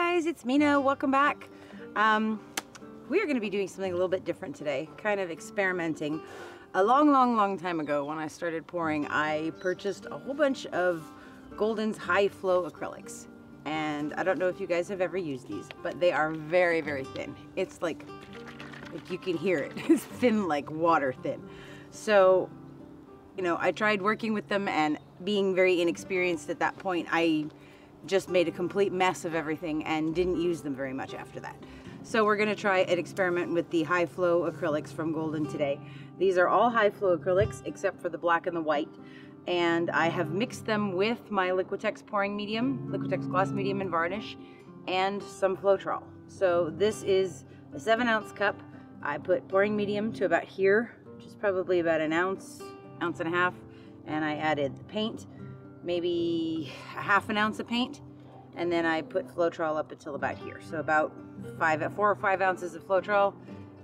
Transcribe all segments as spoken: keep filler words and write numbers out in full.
guys, it's Mina. Welcome back. Um, we are going to be doing something a little bit different today, kind of experimenting. A long, long, long time ago when I started pouring, I purchased a whole bunch of Golden's High Flow Acrylics. And I don't know if you guys have ever used these, but they are very, very thin. It's like, like you can hear it. It's thin, like water thin. So, you know, I tried working with them, and being very inexperienced at that point, I just made a complete mess of everything and didn't use them very much after that. So we're gonna try an experiment with the high flow acrylics from Golden today. These are all high flow acrylics except for the black and the white. And I have mixed them with my Liquitex Pouring Medium, Liquitex Gloss Medium and Varnish, and some Floetrol. So this is a seven ounce cup. I put Pouring Medium to about here, which is probably about an ounce, ounce and a half. And I added the paint, maybe a half an ounce of paint, and then I put Floetrol up until about here. So about five, four or five ounces of Floetrol,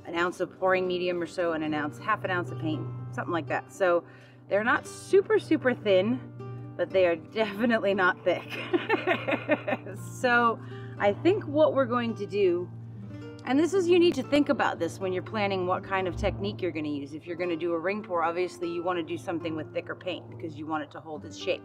an ounce of pouring medium or so, and an ounce, half an ounce of paint, something like that. So they're not super, super thin, but they are definitely not thick. So I think what we're going to do, and this is, you need to think about this when you're planning what kind of technique you're going to use. If you're going to do a ring pour, obviously you want to do something with thicker paint because you want it to hold its shape.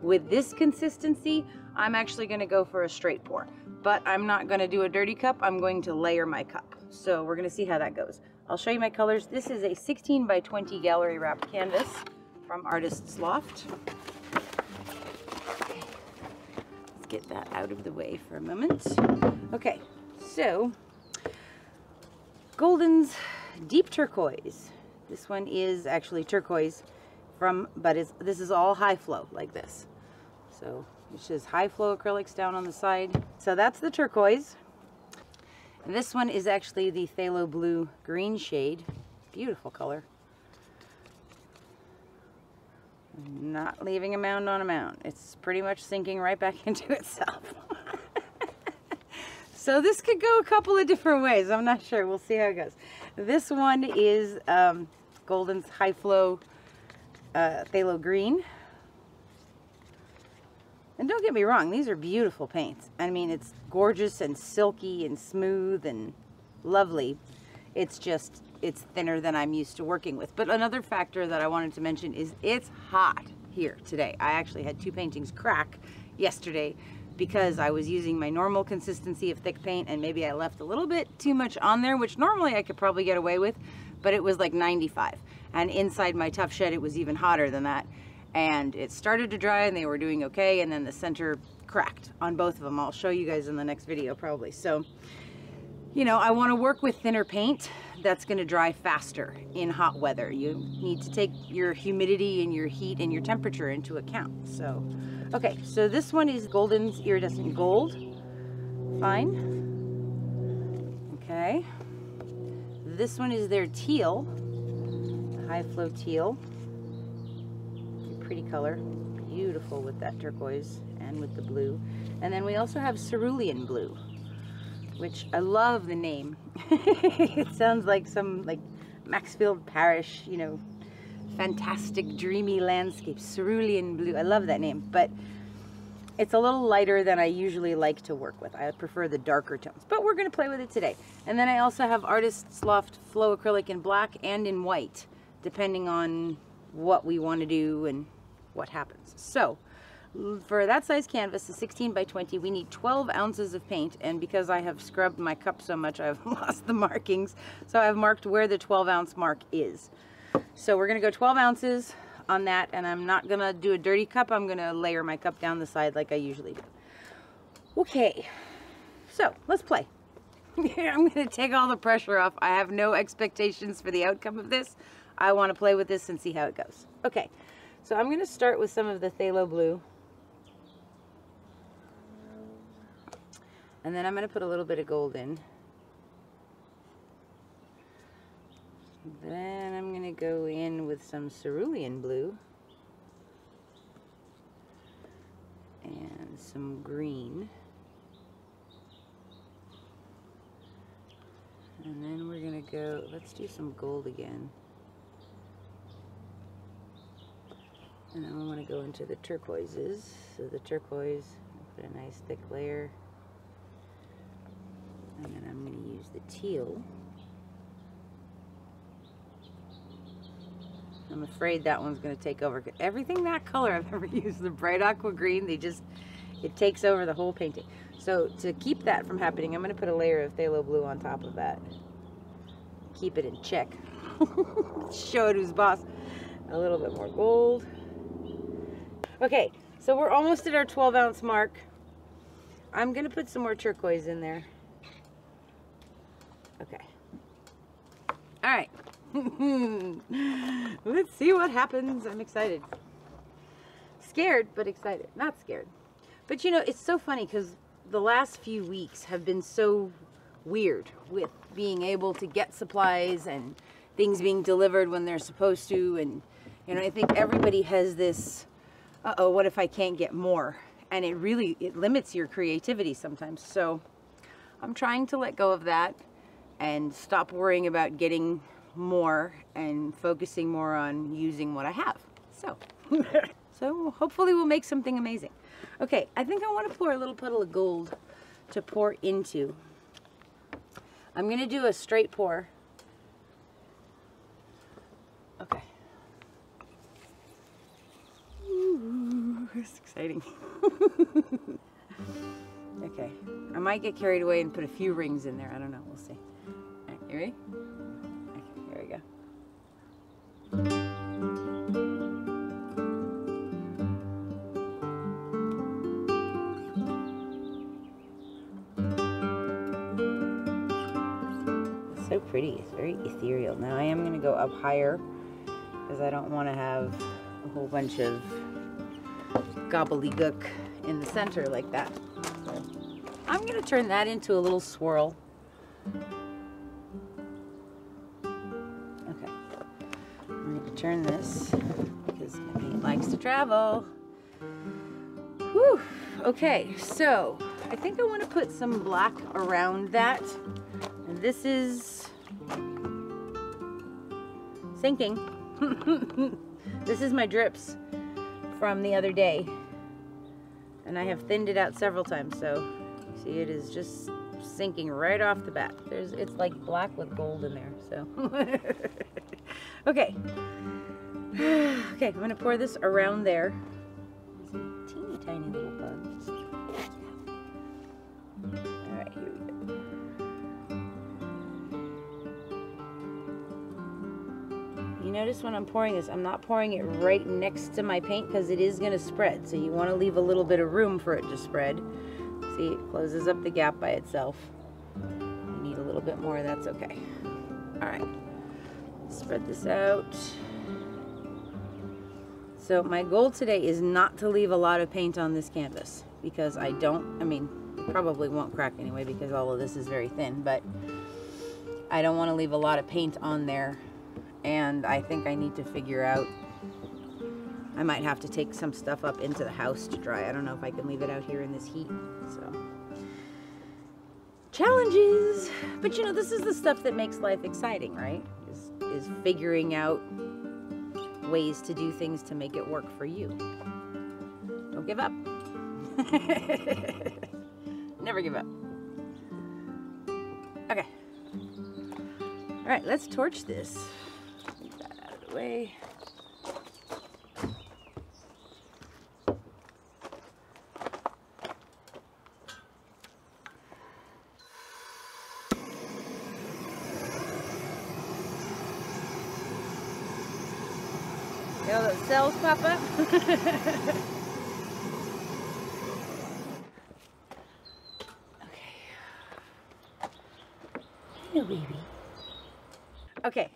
With this consistency, I'm actually going to go for a straight pour, but I'm not going to do a dirty cup. I'm going to layer my cup. So we're going to see how that goes. I'll show you my colors. This is a sixteen by twenty gallery wrap canvas from Artist's Loft. Okay. Let's get that out of the way for a moment. Okay, so Golden's Deep Turquoise. This one is actually turquoise from, but it's, this is all high flow like this. So it's just high flow acrylics down on the side. So that's the turquoise. And this one is actually the phthalo blue green shade. Beautiful color. I'm not leaving a mound on a mound. It's pretty much sinking right back into itself. So this could go a couple of different ways. I'm not sure. We'll see how it goes. This one is um, Golden's High Flow uh, Phthalo Green. And don't get me wrong, these are beautiful paints. I mean, it's gorgeous and silky and smooth and lovely. It's just, it's thinner than I'm used to working with. But another factor that I wanted to mention is it's hot here today. I actually had two paintings crack yesterday because I was using my normal consistency of thick paint, and maybe I left a little bit too much on there, which normally I could probably get away with, but it was like ninety-five. And inside my tough shed, it was even hotter than that. And it started to dry and they were doing okay, and then the center cracked on both of them. I'll show you guys in the next video probably. So, you know, I wanna work with thinner paint that's gonna dry faster in hot weather. You need to take your humidity and your heat and your temperature into account, so. Okay, so this one is Golden's Iridescent Gold. Fine. Okay. This one is their teal, the high flow teal. Pretty color. Beautiful with that turquoise and with the blue. And then we also have cerulean blue, which I love the name. It sounds like some like Maxfield Parrish, you know, fantastic dreamy landscape, cerulean blue. I love that name, but it's a little lighter than I usually like to work with. I prefer the darker tones, but we're going to play with it today. And then I also have Artist's Loft Flow Acrylic in black and in white, depending on what we want to do and what happens. So for that size canvas, the sixteen by twenty, we need twelve ounces of paint, and because I have scrubbed my cup so much, I've lost the markings, so I've marked where the twelve ounce mark is. So we're gonna go twelve ounces on that, and I'm not gonna do a dirty cup. I'm gonna layer my cup down the side like I usually do. Okay, so let's play. I'm gonna take all the pressure off. I have no expectations for the outcome of this. I want to play with this and see how it goes. Okay, so I'm going to start with some of the phthalo blue. And then I'm going to put a little bit of gold in. Then I'm going to go in with some cerulean blue. And some green. And then we're going to go, let's do some gold again. And then we want to go into the turquoises. So the turquoise, put a nice thick layer. teal. I'm afraid that one's going to take over. Everything that color I've ever used, the bright aqua green, they just, it takes over the whole painting. So to keep that from happening, I'm going to put a layer of phthalo blue on top of that. Keep it in check. Show it who's boss. A little bit more gold. Okay, so we're almost at our twelve ounce mark. I'm going to put some more turquoise in there. Okay. All right. Let's see what happens. I'm excited. Scared, but excited. Not scared. But you know, it's so funny because the last few weeks have been so weird with being able to get supplies and things being delivered when they're supposed to. And, you know, I think everybody has this, uh-oh, what if I can't get more? And it really, it limits your creativity sometimes. So I'm trying to let go of that and stop worrying about getting more and focusing more on using what I have. So, so hopefully we'll make something amazing. Okay, I think I want to pour a little puddle of gold to pour into. I'm going to do a straight pour. Okay. Ooh, that's exciting. Okay, I might get carried away and put a few rings in there. I don't know, we'll see. All right, you ready? There we go. It's so pretty. It's very ethereal. Now I am going to go up higher because I don't want to have a whole bunch of gobbledygook in the center like that. So I'm going to turn that into a little swirl. Turn this because my paint likes to travel. Whew. Okay, so I think I want to put some black around that. And this is sinking. This is my drips from the other day. And I have thinned it out several times, so you see it is just sinking right off the bat. There's, it's like black with gold in there, so. Okay. Okay, I'm going to pour this around there. Teeny tiny little bugs. Alright, here we go. You notice when I'm pouring this, I'm not pouring it right next to my paint because it is going to spread. So you want to leave a little bit of room for it to spread. See, it closes up the gap by itself. You need a little bit more, that's okay. Alright. Spread this out. So my goal today is not to leave a lot of paint on this canvas because I don't, I mean, it probably won't crack anyway because all of this is very thin, but I don't want to leave a lot of paint on there. And I think I need to figure out, I might have to take some stuff up into the house to dry. I don't know if I can leave it out here in this heat, so. Challenges! But you know, this is the stuff that makes life exciting, right? Is, is figuring out ways to do things to make it work for you. Don't give up. Never give up. Okay. All right, let's torch this. Move that out of the way. All those cells pop up. Okay. Okay,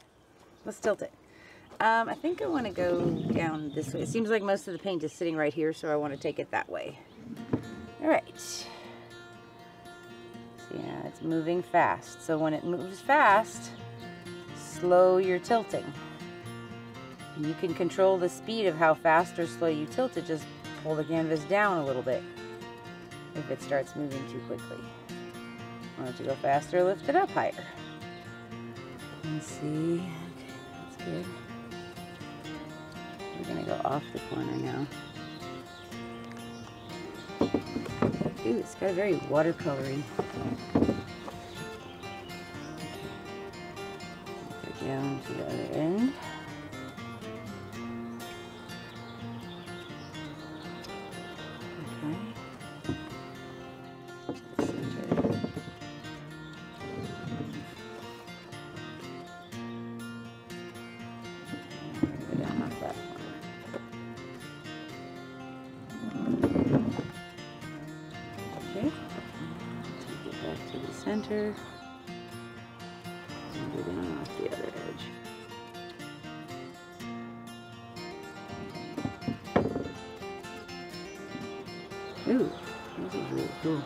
let's tilt it. Um, I think I want to go down this way. It seems like most of the paint is sitting right here, so I want to take it that way. All right. So yeah, it's moving fast. So when it moves fast, slow your tilting. You can control the speed of how fast or slow you tilt it. Just pull the canvas down a little bit if it starts moving too quickly. Want it to go faster, lift it up higher. Let's see. Okay, that's good. We're going to go off the corner now. Ooh, it's got a very watercolory. to the other end. Center and go down off the other edge. Ooh, this is really cool.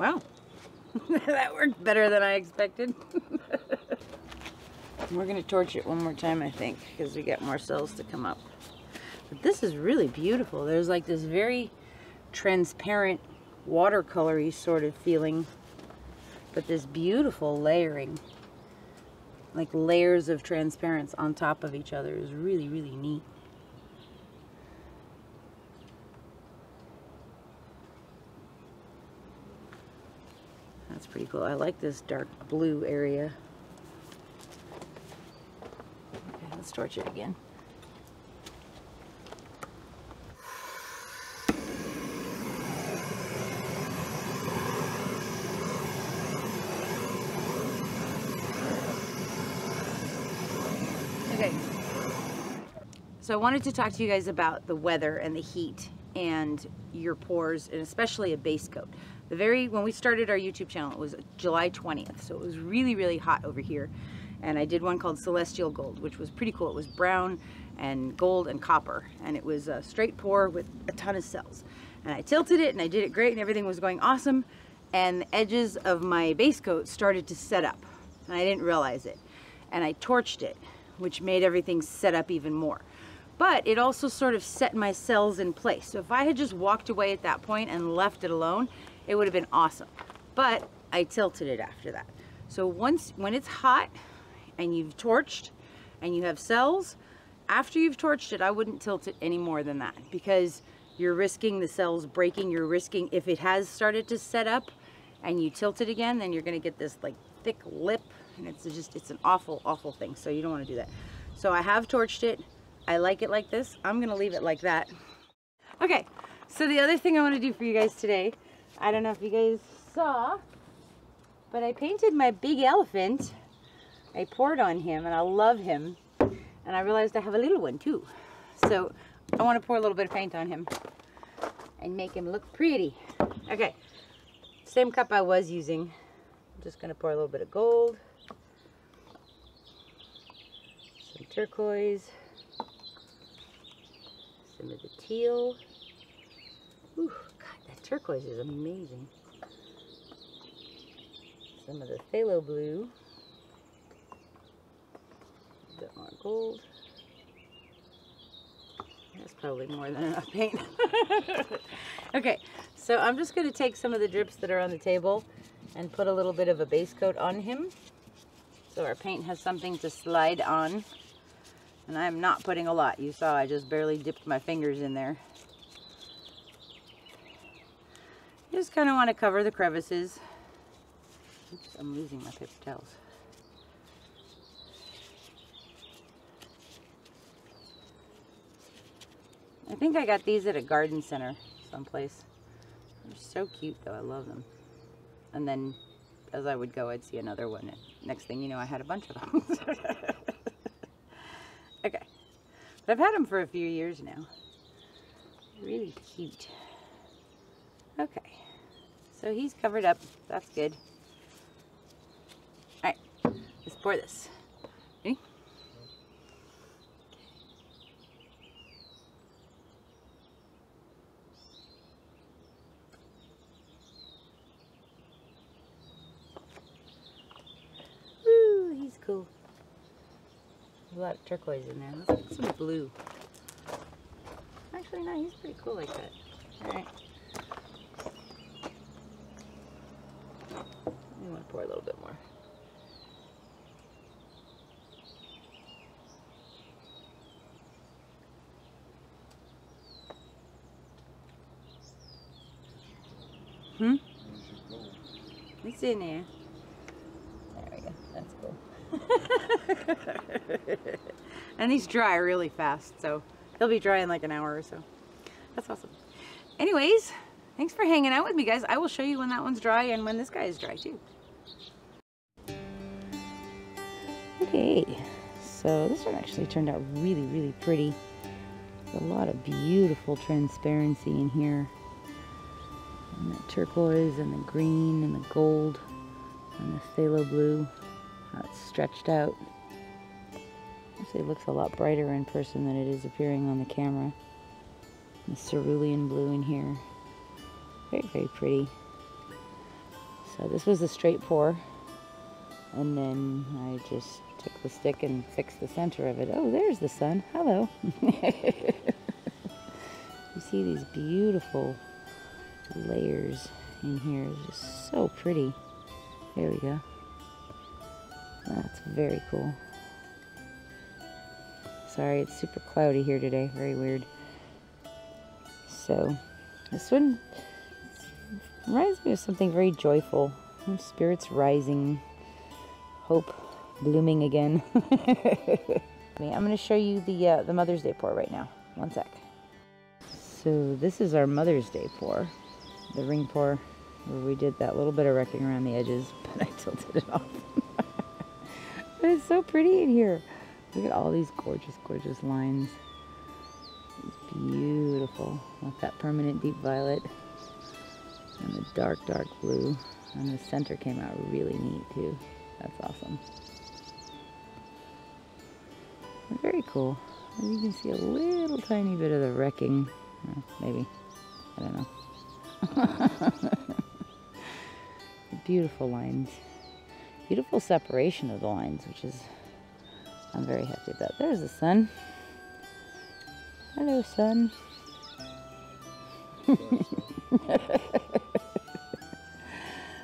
Wow, that worked better than I expected. We're going to torch it one more time, I think, because we got more cells to come up. But this is really beautiful. There's like this very transparent watercolory sort of feeling, but this beautiful layering, like layers of transparence on top of each other, is really, really neat. That's pretty cool. I like this dark blue area. Okay, let's torch it again. So I wanted to talk to you guys about the weather and the heat and your pores, and especially a base coat. The very, when we started our YouTube channel, it was July twentieth, so it was really, really hot over here. And I did one called Celestial Gold, which was pretty cool. It was brown and gold and copper, and it was a straight pour with a ton of cells. And I tilted it and I did it great and everything was going awesome. And the edges of my base coat started to set up and I didn't realize it. And I torched it, which made everything set up even more. But it also sort of set my cells in place. So if I had just walked away at that point and left it alone, it would have been awesome. But I tilted it after that. So once, when it's hot and you've torched and you have cells, after you've torched it, I wouldn't tilt it any more than that, because you're risking the cells breaking. You're risking, if it has started to set up and you tilt it again, then you're gonna get this like thick lip, and it's just, it's an awful, awful thing. So you don't wanna do that. So I have torched it. I like it like this. I'm gonna leave it like that. Okay, so the other thing I want to do for you guys today, I don't know if you guys saw, but I painted my big elephant. I poured on him and I love him, and I realized I have a little one too. So I want to pour a little bit of paint on him and make him look pretty. Okay, same cup I was using. I'm just gonna pour a little bit of gold, some turquoise, some of the teal. Ooh, God, that turquoise is amazing. Some of the phthalo blue. A bit more gold. That's probably more than enough paint. Okay, so I'm just gonna take some of the drips that are on the table and put a little bit of a base coat on him, so our paint has something to slide on. And I'm not putting a lot. You saw I just barely dipped my fingers in there. Just kind of want to cover the crevices. Oops, I'm losing my paper towels. I think I got these at a garden center someplace. They're so cute though, I love them. And then as I would go, I'd see another one. Next thing you know, I had a bunch of them. Okay, but I've had them for a few years now. Really cute. Okay, so he's covered up. That's good. All right, let's pour this. Ready? Woo, he's cool. A lot of turquoise in there. Let's put some blue. Actually, no, he's pretty cool like that. All right. We want to pour a little bit more. Hmm? It's in there. There we go. That's cool. And these dry really fast, so they'll be dry in like an hour or so. That's awesome. Anyways, thanks for hanging out with me, guys. I will show you when that one's dry and when this guy is dry too. Okay, so this one actually turned out really, really pretty. There's a lot of beautiful transparency in here. And the turquoise and the green and the gold and the phthalo blue, how it's stretched out. Actually, it looks a lot brighter in person than it is appearing on the camera. And the cerulean blue in here. Very, very pretty. So this was the straight pour. And then I just took the stick and fixed the center of it. Oh, there's the sun. Hello. You see these beautiful layers in here. It's just so pretty. There we go. That's very cool. Sorry, it's super cloudy here today. Very weird. So, this one reminds me of something very joyful. Spirits rising. Hope blooming again. I'm going to show you the uh, the Mother's Day pour right now. One sec. So this is our Mother's Day pour, the ring pour, where we did that little bit of wrecking around the edges, but I tilted it off. But it's so pretty in here. Look at all these gorgeous, gorgeous lines. It's beautiful. With that permanent deep violet and the dark, dark blue, and the center came out really neat too. That's awesome. Very cool. And you can see a little tiny bit of the wrecking. Oh, maybe. I don't know. Beautiful lines. Beautiful separation of the lines, which is... I'm very happy about. There's the sun. Hello, sun.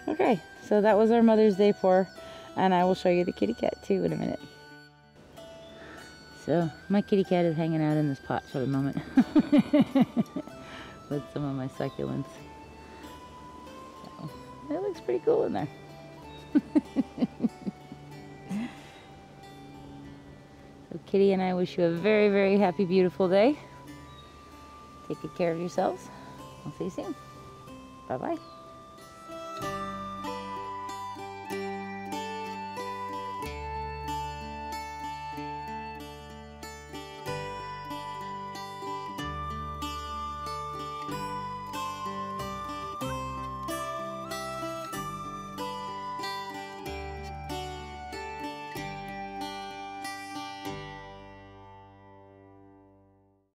Okay, so that was our Mother's Day pour. And I will show you the kitty cat too in a minute. So my kitty cat is hanging out in this pot for the moment with some of my succulents. So, it looks pretty cool in there. So Kitty and I wish you a very, very happy, beautiful day. Take good care of yourselves. I'll see you soon. Bye-bye.